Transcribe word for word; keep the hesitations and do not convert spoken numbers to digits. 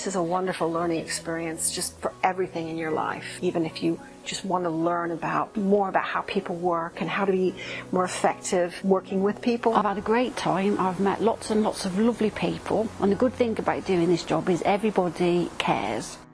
This is a wonderful learning experience just for everything in your life, even if you just want to learn about more about how people work and how to be more effective working with people. I've had a great time. I've met lots and lots of lovely people, and the good thing about doing this job is everybody cares.